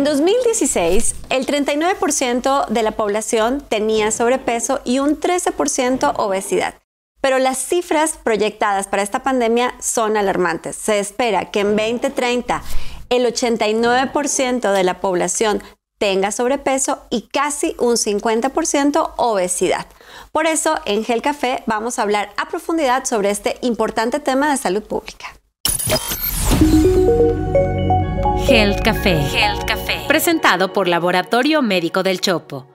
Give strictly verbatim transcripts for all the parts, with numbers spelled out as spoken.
En dos mil dieciséis, el treinta y nueve por ciento de la población tenía sobrepeso y un trece por ciento obesidad. Pero las cifras proyectadas para esta pandemia son alarmantes. Se espera que en veinte treinta el ochenta y nueve por ciento de la población tenga sobrepeso y casi un cincuenta por ciento obesidad. Por eso, en Health Café vamos a hablar a profundidad sobre este importante tema de salud pública. Health Café. Health Café. Presentado por Laboratorio Médico del Chopo.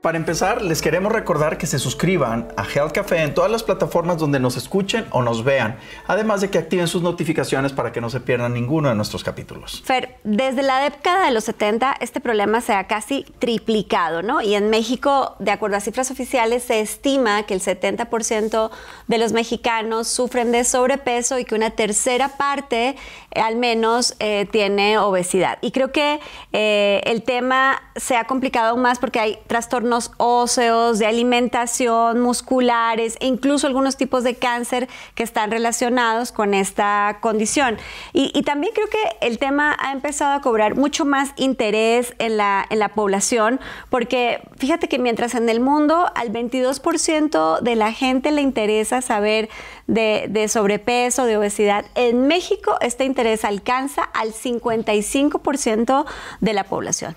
Para empezar, les queremos recordar que se suscriban a Health Café en todas las plataformas donde nos escuchen o nos vean, además de que activen sus notificaciones para que no se pierdan ninguno de nuestros capítulos. Fer, desde la década de los setenta este problema se ha casi triplicado, ¿no? Y en México, de acuerdo a cifras oficiales, se estima que el setenta por ciento de los mexicanos sufren de sobrepeso y que una tercera parte, eh, al menos, eh, tiene obesidad. Y creo que eh, el tema se ha complicado aún más porque hay trastornos óseos, de alimentación, musculares e incluso algunos tipos de cáncer que están relacionados con esta condición. Y, y también creo que el tema ha empezado a cobrar mucho más interés en la, en la población, porque fíjate que mientras en el mundo al veintidós por ciento de la gente le interesa saber de, de sobrepeso, de obesidad, en México este interés alcanza al cincuenta y cinco por ciento de la población.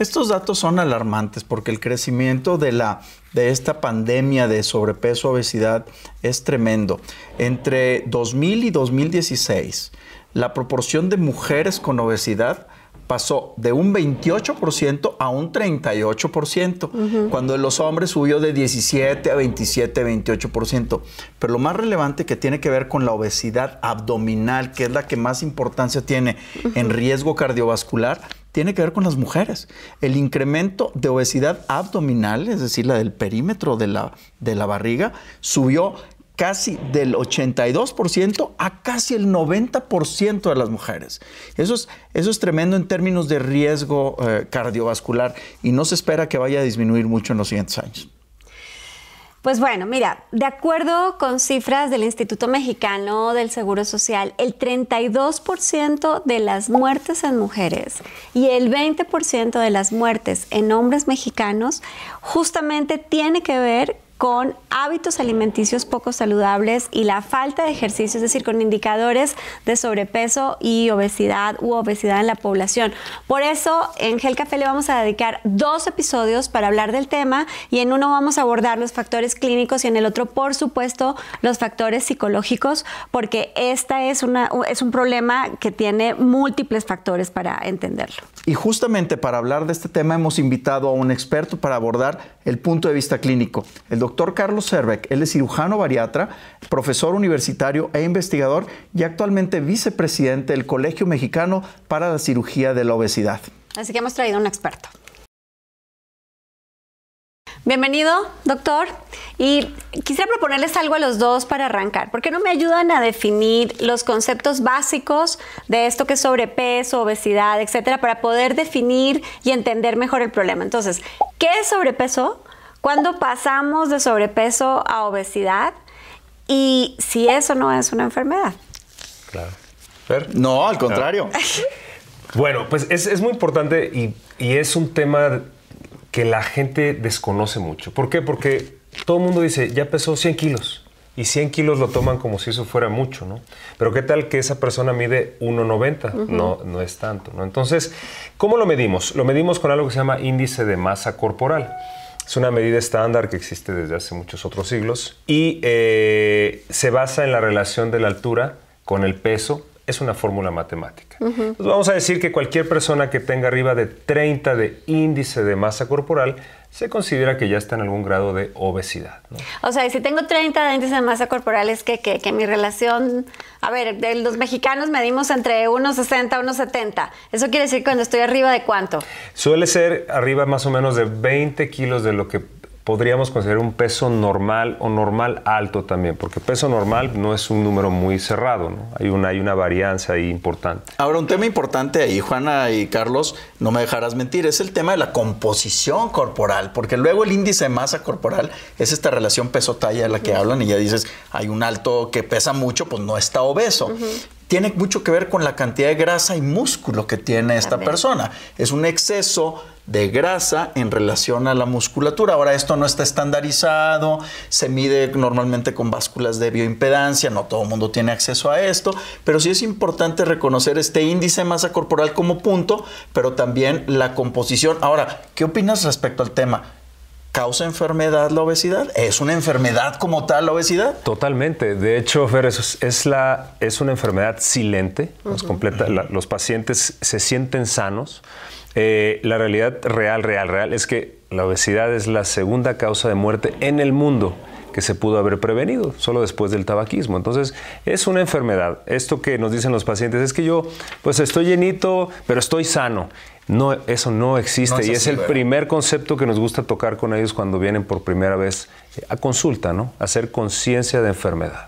Estos datos son alarmantes porque el crecimiento de, la, de esta pandemia de sobrepeso, obesidad es tremendo. Entre dos mil y dos mil dieciséis, la proporción de mujeres con obesidad pasó de un veintiocho por ciento a un treinta y ocho por ciento, uh-huh. cuando los hombres subió de diecisiete a veintisiete, veintiocho por ciento. Pero lo más relevante que tiene que ver con la obesidad abdominal, que es la que más importancia tiene uh-huh. en riesgo cardiovascular, tiene que ver con las mujeres. El incremento de obesidad abdominal, es decir, la del perímetro de la, de la barriga, subió casi del ochenta y dos por ciento a casi el noventa por ciento de las mujeres. Eso es, eso es tremendo en términos de riesgo eh, cardiovascular y no se espera que vaya a disminuir mucho en los siguientes años. Pues bueno, mira, de acuerdo con cifras del Instituto Mexicano del Seguro Social, el treinta y dos por ciento de las muertes en mujeres y el veinte por ciento de las muertes en hombres mexicanos justamente tiene que ver con hábitos alimenticios poco saludables y la falta de ejercicio, es decir, con indicadores de sobrepeso y obesidad u obesidad en la población. Por eso, en Health Café le vamos a dedicar dos episodios para hablar del tema y en uno vamos a abordar los factores clínicos y en el otro, por supuesto, los factores psicológicos, porque esta es, una, es un problema que tiene múltiples factores para entenderlo. Y justamente para hablar de este tema hemos invitado a un experto para abordar el punto de vista clínico, el doctor Doctor Carlos Zerrweck. Él es cirujano bariatra, profesor universitario e investigador y actualmente vicepresidente del Colegio Mexicano para la Cirugía de la Obesidad. Así que hemos traído un experto. Bienvenido, doctor. Y quisiera proponerles algo a los dos para arrancar. ¿Por qué no me ayudan a definir los conceptos básicos de esto que es sobrepeso, obesidad, etcétera, para poder definir y entender mejor el problema? Entonces, ¿qué es sobrepeso? ¿Cuándo pasamos de sobrepeso a obesidad? Y si eso no es una enfermedad. Claro. Fer. No, al contrario. Claro. Bueno, pues es, es muy importante y, y es un tema que la gente desconoce mucho. ¿Por qué? Porque todo el mundo dice, ya pesó cien kilos. Y cien kilos lo toman como si eso fuera mucho, ¿no? Pero ¿qué tal que esa persona mide uno noventa? Uh-huh. No, no es tanto, ¿no? Entonces, ¿cómo lo medimos? Lo medimos con algo que se llama índice de masa corporal. Es una medida estándar que existe desde hace muchos otros siglos y eh, se basa en la relación de la altura con el peso. Es una fórmula matemática. Uh-huh. Entonces vamos a decir que cualquier persona que tenga arriba de treinta de índice de masa corporal se considera que ya está en algún grado de obesidad, ¿no? O sea, si tengo treinta de índice de masa corporal es que, que, que mi relación... A ver, de los mexicanos medimos entre uno sesenta y uno setenta. ¿Eso quiere decir cuando estoy arriba de cuánto? Suele ser arriba más o menos de veinte kilos de lo que podríamos considerar un peso normal o normal alto también, porque peso normal no es un número muy cerrado, ¿no? Hay una, hay una varianza ahí importante. Ahora, un tema importante ahí, Juana y Carlos, no me dejarás mentir, es el tema de la composición corporal, porque luego el índice de masa corporal es esta relación peso-talla de la que uh-huh. hablan y ya dices, hay un alto que pesa mucho, pues no está obeso. Uh-huh. tiene mucho que ver con la cantidad de grasa y músculo que tiene esta También. persona. Es un exceso de grasa en relación a la musculatura. Ahora, esto no está estandarizado, se mide normalmente con básculas de bioimpedancia, no todo el mundo tiene acceso a esto, pero sí es importante reconocer este índice de masa corporal como punto, pero también la composición. Ahora, ¿qué opinas respecto al tema? ¿Causa enfermedad la obesidad? ¿Es una enfermedad como tal la obesidad? Totalmente. De hecho, Fer, es, es, la, es una enfermedad silente. Uh-huh. Nos completa, la, los pacientes se sienten sanos. Eh, la realidad real, real, real es que la obesidad es la segunda causa de muerte en el mundo que se pudo haber prevenido, solo después del tabaquismo. Entonces, es una enfermedad. Esto que nos dicen los pacientes es que yo, pues estoy llenito, pero estoy sano. No, eso no existe, no es y es así, el ¿verdad? primer concepto que nos gusta tocar con ellos cuando vienen por primera vez a consulta, ¿no? Hacer conciencia de enfermedad.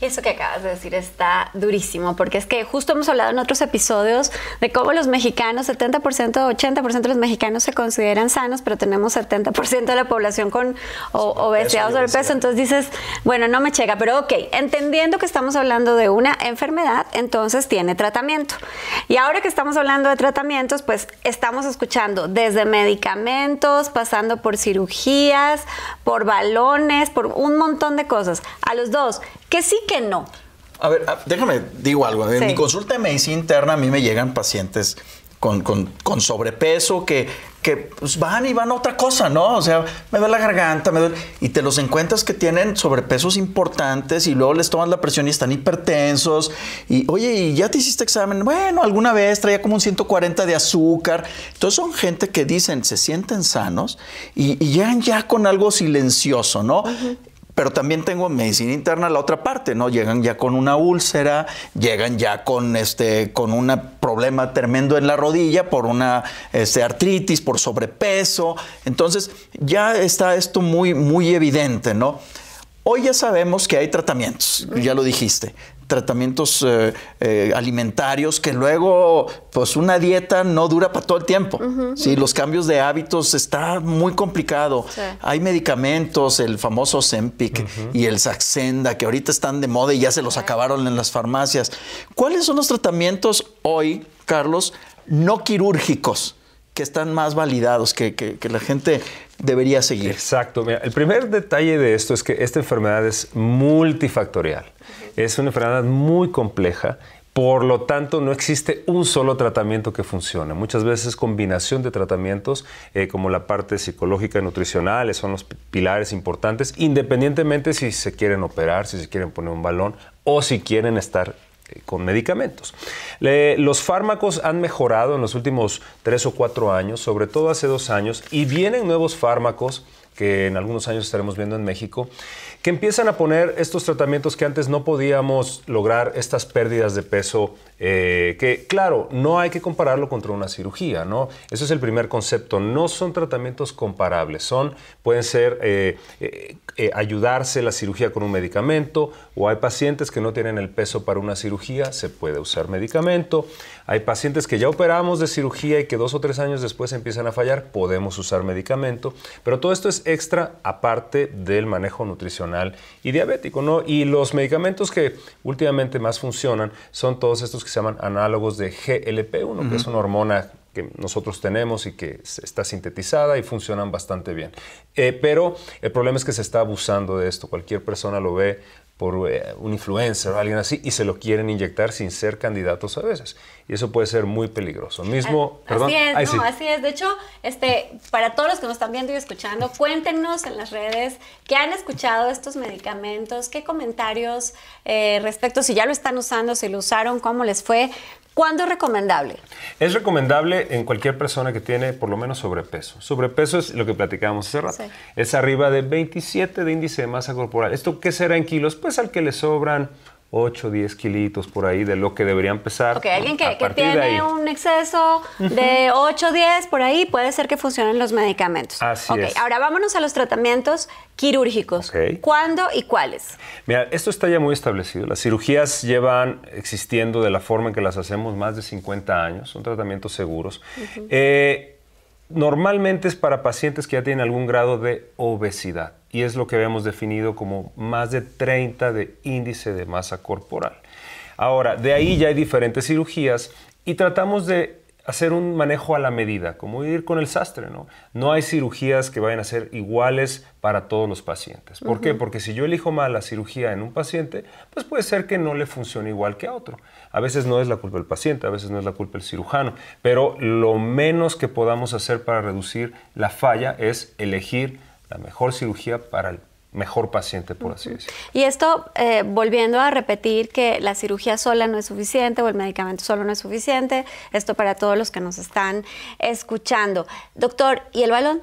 Y eso que acabas de decir está durísimo, porque es que justo hemos hablado en otros episodios de cómo los mexicanos, setenta por ciento, ochenta por ciento de los mexicanos se consideran sanos, pero tenemos setenta por ciento de la población con obesidad o sobrepeso. Entonces dices, bueno, no me checa, pero ok, entendiendo que estamos hablando de una enfermedad, entonces tiene tratamiento. Y ahora que estamos hablando de tratamientos, pues estamos escuchando desde medicamentos, pasando por cirugías, por balones, por un montón de cosas. A los dos, que sí que no. A ver, déjame, digo algo. En sí. mi consulta de medicina interna a mí me llegan pacientes con, con, con sobrepeso que, que pues van y van a otra cosa, ¿no? O sea, me duele la garganta, me duele... Y te los encuentras que tienen sobrepesos importantes y luego les tomas la presión y están hipertensos. Y, oye, ¿y ya te hiciste examen? Bueno, alguna vez traía como un ciento cuarenta de azúcar. Entonces son gente que dicen, se sienten sanos y, y llegan ya con algo silencioso, ¿no? Uh-huh. Pero también tengo en medicina interna la otra parte, ¿no? Llegan ya con una úlcera, llegan ya con este con un problema tremendo en la rodilla por una este, artritis, por sobrepeso. Entonces ya está esto muy, muy evidente, ¿no? Hoy ya sabemos que hay tratamientos, ya lo dijiste. Tratamientos eh, eh, alimentarios que luego, pues una dieta no dura para todo el tiempo. Uh-huh, sí, uh-huh. Los cambios de hábitos está muy complicado. Sí. Hay medicamentos, el famoso Cempic uh-huh. y el Saxenda, que ahorita están de moda y ya se los uh-huh. acabaron en las farmacias. ¿Cuáles son los tratamientos hoy, Carlos, no quirúrgicos que están más validados, que, que, que la gente debería seguir? Exacto. Mira, el primer detalle de esto es que esta enfermedad es multifactorial. Es una enfermedad muy compleja, por lo tanto no existe un solo tratamiento que funcione. Muchas veces combinación de tratamientos eh, como la parte psicológica y nutricional son los pilares importantes, independientemente si se quieren operar, si se quieren poner un balón o si quieren estar eh, con medicamentos. Le, los fármacos han mejorado en los últimos tres o cuatro años, sobre todo hace dos años, y vienen nuevos fármacos que en algunos años estaremos viendo en México, que empiezan a poner estos tratamientos que antes no podíamos lograr, estas pérdidas de peso, eh, que claro, no hay que compararlo contra una cirugía, ¿no? Eso es el primer concepto, no son tratamientos comparables, son, pueden ser eh, eh, eh, ayudarse la cirugía con un medicamento, o hay pacientes que no tienen el peso para una cirugía, se puede usar medicamento, hay pacientes que ya operamos de cirugía y que dos o tres años después empiezan a fallar, podemos usar medicamento, pero todo esto es extra aparte del manejo nutricional y diabético, ¿no? Y los medicamentos que últimamente más funcionan son todos estos que se llaman análogos de G L P uno, uh-huh. que es una hormona que nosotros tenemos y que está sintetizada y funcionan bastante bien. Eh, pero el problema es que se está abusando de esto. Cualquier persona lo ve por eh, un influencer o alguien así y se lo quieren inyectar sin ser candidatos a veces. Y eso puede ser muy peligroso. Mismo, así perdón, es, ay, no, sí. así es. De hecho, este, para todos los que nos están viendo y escuchando, cuéntenos en las redes qué han escuchado de estos medicamentos, qué comentarios eh, respecto, si ya lo están usando, si lo usaron, cómo les fue. ¿Cuándo es recomendable? Es recomendable en cualquier persona que tiene por lo menos sobrepeso. Sobrepeso es lo que platicábamos hace rato. Sí. Es arriba de veintisiete de índice de masa corporal. ¿Esto qué será en kilos? Pues al que le sobran ocho, diez kilitos por ahí de lo que deberían pesar. Ok, alguien que, que tiene un exceso de ocho, diez por ahí, puede ser que funcionen los medicamentos. Así okay, es. Ahora vámonos a los tratamientos quirúrgicos. Okay. ¿Cuándo y cuáles? Mira, esto está ya muy establecido. Las cirugías llevan existiendo de la forma en que las hacemos más de cincuenta años. Son tratamientos seguros. Uh-huh. eh, normalmente es para pacientes que ya tienen algún grado de obesidad. Y es lo que habíamos definido como más de treinta de índice de masa corporal. Ahora, de ahí ya hay diferentes cirugías y tratamos de hacer un manejo a la medida, como ir con el sastre, ¿no? No hay cirugías que vayan a ser iguales para todos los pacientes. ¿Por qué? Porque si yo elijo mal la cirugía en un paciente, pues puede ser que no le funcione igual que a otro. A veces no es la culpa del paciente, a veces no es la culpa del cirujano, pero lo menos que podamos hacer para reducir la falla es elegir la mejor cirugía para el mejor paciente, por así decirlo. Y esto, eh, volviendo a repetir que la cirugía sola no es suficiente o el medicamento solo no es suficiente, esto para todos los que nos están escuchando. Doctor, ¿y el balón?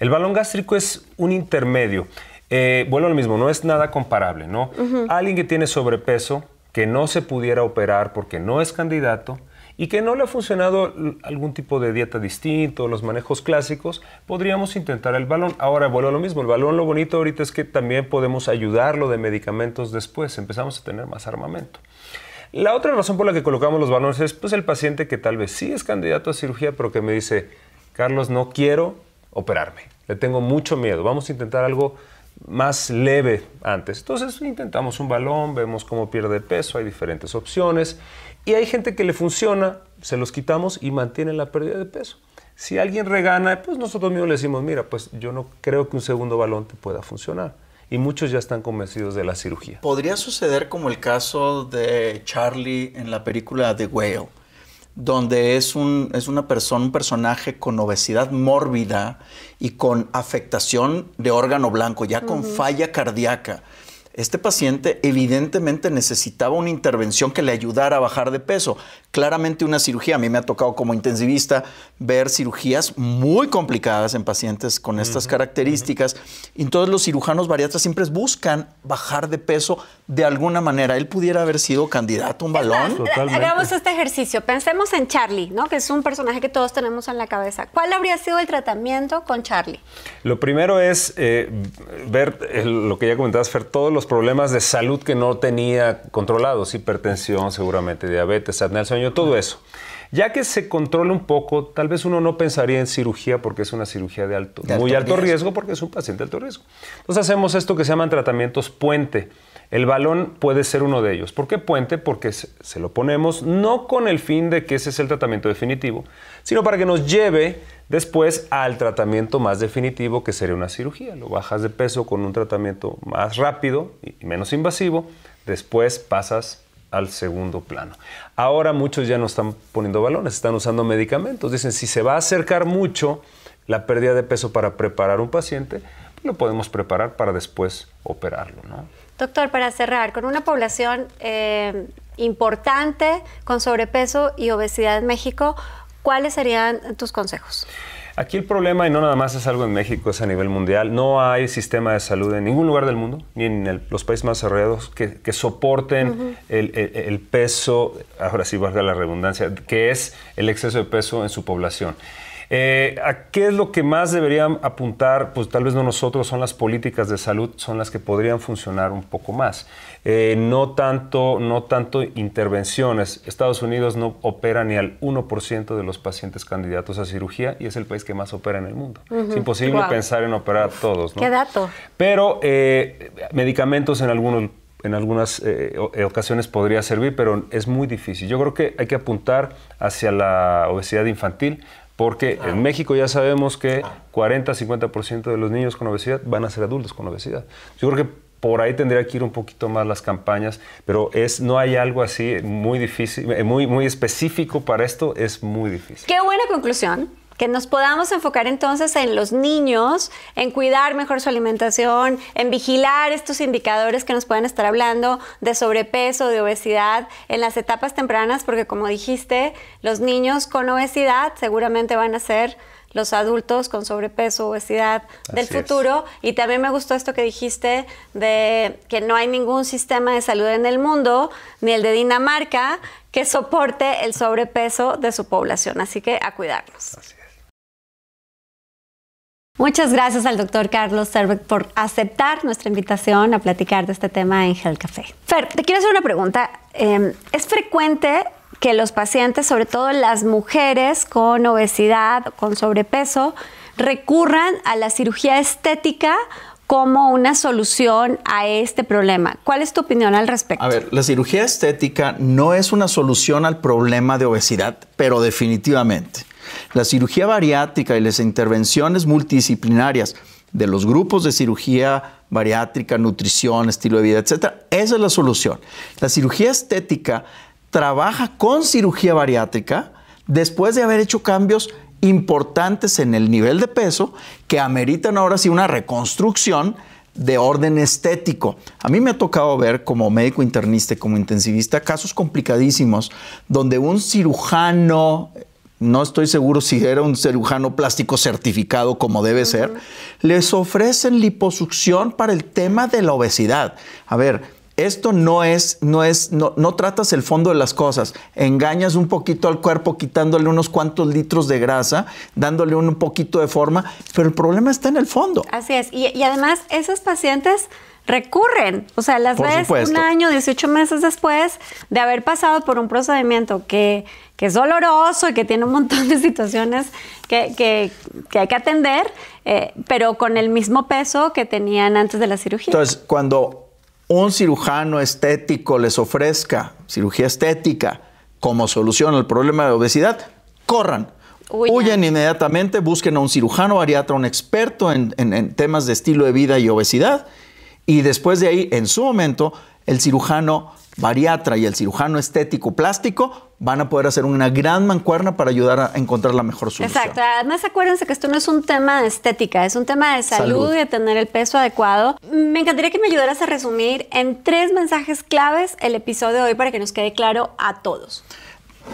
El balón gástrico es un intermedio. Eh, vuelvo a lo mismo, no es nada comparable, ¿no? Uh-huh. Alguien que tiene sobrepeso, que no se pudiera operar porque no es candidato, y que no le ha funcionado algún tipo de dieta distinto, los manejos clásicos, podríamos intentar el balón. Ahora, vuelvo a lo mismo, el balón lo bonito ahorita es que también podemos ayudarlo de medicamentos después, empezamos a tener más armamento. La otra razón por la que colocamos los balones es pues el paciente que tal vez sí es candidato a cirugía, pero que me dice, Carlos, no quiero operarme, le tengo mucho miedo, vamos a intentar algo más leve antes. Entonces intentamos un balón, vemos cómo pierde peso, hay diferentes opciones. Y hay gente que le funciona, se los quitamos y mantiene la pérdida de peso. Si alguien regana, pues nosotros mismos le decimos, mira, pues yo no creo que un segundo balón te pueda funcionar. Y muchos ya están convencidos de la cirugía. Podría suceder como el caso de Charlie en la película The Whale, donde es, un, es una persona, un personaje con obesidad mórbida y con afectación de órgano blanco, ya con uh-huh. falla cardíaca. Este paciente evidentemente necesitaba una intervención que le ayudara a bajar de peso. Claramente una cirugía. A mí me ha tocado como intensivista ver cirugías muy complicadas en pacientes con estas uh-huh, características. Uh-huh. Entonces los cirujanos bariatras siempre buscan bajar de peso de alguna manera. Él pudiera haber sido candidato a un balón. Totalmente. Hagamos este ejercicio. Pensemos en Charlie, ¿no? Que es un personaje que todos tenemos en la cabeza. ¿Cuál habría sido el tratamiento con Charlie? Lo primero es eh, ver eh, lo que ya comentabas, Fer, todos los los problemas de salud que no tenía controlados, hipertensión, seguramente diabetes, apnea del sueño, todo eso. Ya que se controla un poco, tal vez uno no pensaría en cirugía porque es una cirugía de alto, de muy alto, alto riesgo. riesgo porque es un paciente de alto riesgo. Entonces hacemos esto que se llaman tratamientos puente. El balón puede ser uno de ellos. ¿Por qué puente? Porque se, se lo ponemos no con el fin de que ese es el tratamiento definitivo, sino para que nos lleve después al tratamiento más definitivo, que sería una cirugía. Lo bajas de peso con un tratamiento más rápido y menos invasivo. Después pasas al segundo plano. Ahora muchos ya no están poniendo balones, están usando medicamentos. Dicen, si se va a acercar mucho la pérdida de peso para preparar un paciente, pues lo podemos preparar para después operarlo, ¿no? Doctor, para cerrar, con una población eh, importante con sobrepeso y obesidad en México, ¿cuáles serían tus consejos? Aquí el problema, y no nada más es algo en México, es a nivel mundial, no hay sistema de salud en ningún lugar del mundo, ni en el, los países más desarrollados, que, que soporten uh-huh. el, el, el peso, ahora sí valga la redundancia, que es el exceso de peso en su población. Eh, ¿A qué es lo que más deberían apuntar? Pues tal vez no nosotros, son las políticas de salud, son las que podrían funcionar un poco más. Eh, no tanto, no tanto intervenciones. Estados Unidos no opera ni al uno por ciento de los pacientes candidatos a cirugía y es el país que más opera en el mundo. Uh-huh. Es imposible wow. pensar en operar a todos, ¿no? ¡Qué dato! Pero eh, medicamentos en algunos en algunas eh, ocasiones podría servir, pero es muy difícil. Yo creo que hay que apuntar hacia la obesidad infantil, porque ah. en México ya sabemos que cuarenta a cincuenta por ciento de los niños con obesidad van a ser adultos con obesidad. Yo creo que por ahí tendría que ir un poquito más las campañas, pero es, no hay algo así muy difícil, muy, muy específico para esto, es muy difícil. ¡Qué buena conclusión! Que nos podamos enfocar entonces en los niños, en cuidar mejor su alimentación, en vigilar estos indicadores que nos pueden estar hablando de sobrepeso, de obesidad en las etapas tempranas, porque como dijiste, los niños con obesidad seguramente van a ser los adultos con sobrepeso, obesidad del futuro. Y también me gustó esto que dijiste de que no hay ningún sistema de salud en el mundo, ni el de Dinamarca, que soporte el sobrepeso de su población. Así que a cuidarnos. Así es. Muchas gracias al doctor Carlos Zerrweck por aceptar nuestra invitación a platicar de este tema en Health Café. Fer, te quiero hacer una pregunta. Eh, ¿Es frecuente que los pacientes, sobre todo las mujeres con obesidad, con sobrepeso, recurran a la cirugía estética como una solución a este problema. ¿Cuál es tu opinión al respecto? A ver, la cirugía estética no es una solución al problema de obesidad, pero definitivamente. La cirugía bariátrica y las intervenciones multidisciplinarias de los grupos de cirugía bariátrica, nutrición, estilo de vida, etcétera, esa es la solución. La cirugía estética trabaja con cirugía bariátrica después de haber hecho cambios importantes en el nivel de peso que ameritan ahora sí una reconstrucción de orden estético. A mí me ha tocado ver como médico internista y como intensivista casos complicadísimos donde un cirujano, no estoy seguro si era un cirujano plástico certificado como debe ser, les ofrecen liposucción para el tema de la obesidad. A ver, esto no es, no es, no, no tratas el fondo de las cosas. Engañas un poquito al cuerpo quitándole unos cuantos litros de grasa, dándole un poquito de forma, pero el problema está en el fondo. Así es. Y, y además, esos pacientes recurren. O sea, las ves un año, dieciocho meses después de haber pasado por un procedimiento que, que es doloroso y que tiene un montón de situaciones que, que, que hay que atender, eh, pero con el mismo peso que tenían antes de la cirugía. Entonces, cuando un cirujano estético les ofrezca cirugía estética como solución al problema de obesidad, corran, huyan, huyan inmediatamente, busquen a un cirujano bariatra, un experto en, en, en temas de estilo de vida y obesidad, y después de ahí, en su momento, el cirujano bariatra y el cirujano estético plástico van a poder hacer una gran mancuerna para ayudar a encontrar la mejor solución. Exacto. Además, acuérdense que esto no es un tema de estética, es un tema de salud, salud. y de tener el peso adecuado. Me encantaría que me ayudaras a resumir en tres mensajes claves el episodio de hoy para que nos quede claro a todos.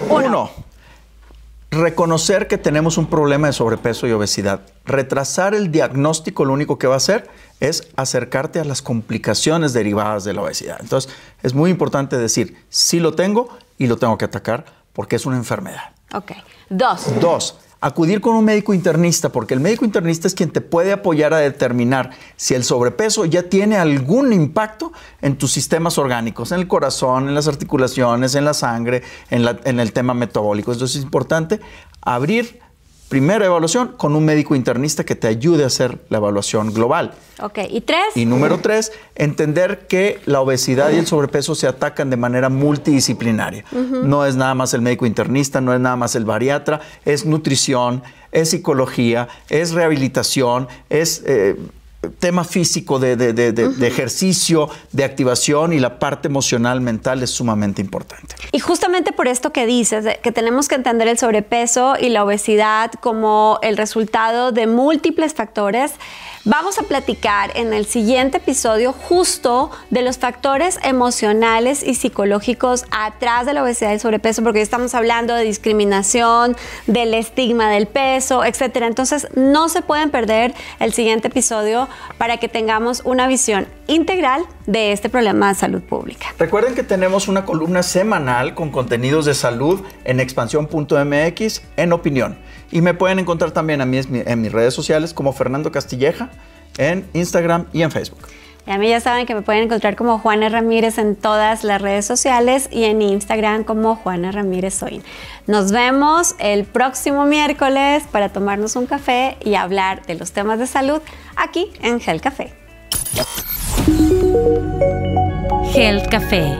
Uno. Uno. Reconocer que tenemos un problema de sobrepeso y obesidad. Retrasar el diagnóstico lo único que va a hacer es acercarte a las complicaciones derivadas de la obesidad. Entonces, es muy importante decir, sí lo tengo y lo tengo que atacar porque es una enfermedad. Ok. Dos. Dos. Acudir con un médico internista, porque el médico internista es quien te puede apoyar a determinar si el sobrepeso ya tiene algún impacto en tus sistemas orgánicos, en el corazón, en las articulaciones, en la sangre, en, la, en el tema metabólico. Entonces es importante abrir primera evaluación con un médico internista que te ayude a hacer la evaluación global. Ok, ¿y tres? Y número tres, entender que la obesidad y el sobrepeso se atacan de manera multidisciplinaria. Uh-huh. No es nada más el médico internista, no es nada más el bariatra, es nutrición, es psicología, es rehabilitación, es eh, tema físico de, de, de, de, uh-huh. de ejercicio, de activación, y la parte emocional, mental es sumamente importante. Y justamente por esto que dices, que tenemos que entender el sobrepeso y la obesidad como el resultado de múltiples factores, vamos a platicar en el siguiente episodio justo de los factores emocionales y psicológicos atrás de la obesidad y el sobrepeso, porque hoy estamos hablando de discriminación, del estigma del peso, etcétera. Entonces, no se pueden perder el siguiente episodio para que tengamos una visión integral de este problema de salud pública. Recuerden que tenemos una columna semanal con contenidos de salud en expansión punto m x en Opinión. Y me pueden encontrar también a mí en mis redes sociales como Fernando Castilleja en Instagram y en Facebook. Y a mí ya saben que me pueden encontrar como Juana Ramírez en todas las redes sociales y en Instagram como Juana Ramírez Soin. Nos vemos el próximo miércoles para tomarnos un café y hablar de los temas de salud aquí en Health Café. Health Café,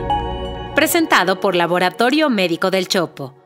presentado por Laboratorio Médico del Chopo.